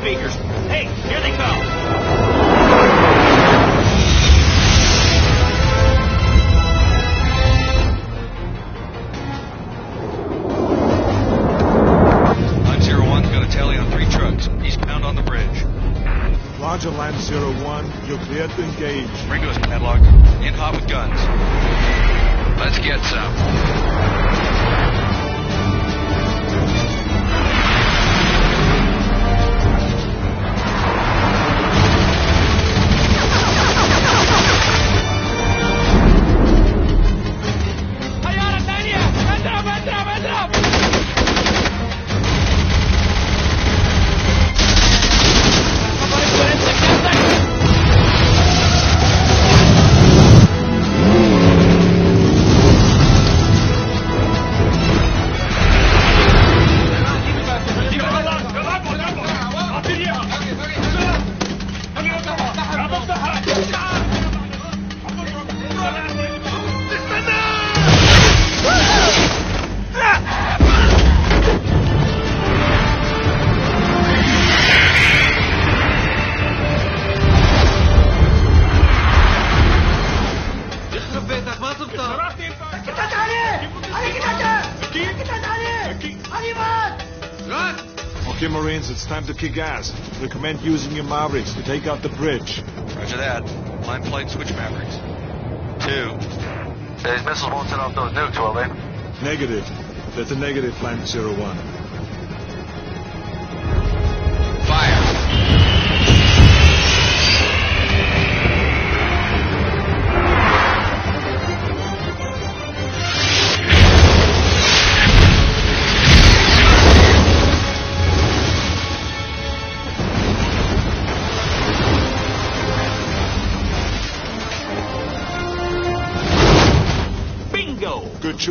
speakers. Hey, here they go. Roger, Line 01, you're cleared to engage. Ringo's padlock. In hot with guns. Let's get some. ¡Ayuda, Tania! ¡Entra! Okay, Marines, it's time to kick ass. Recommend using your Mavericks to take out the bridge. Roger that. Line flight, switch Mavericks. 2. These missiles won't set off those nukes, will they? Negative. That's a negative, Line 01. Good choice.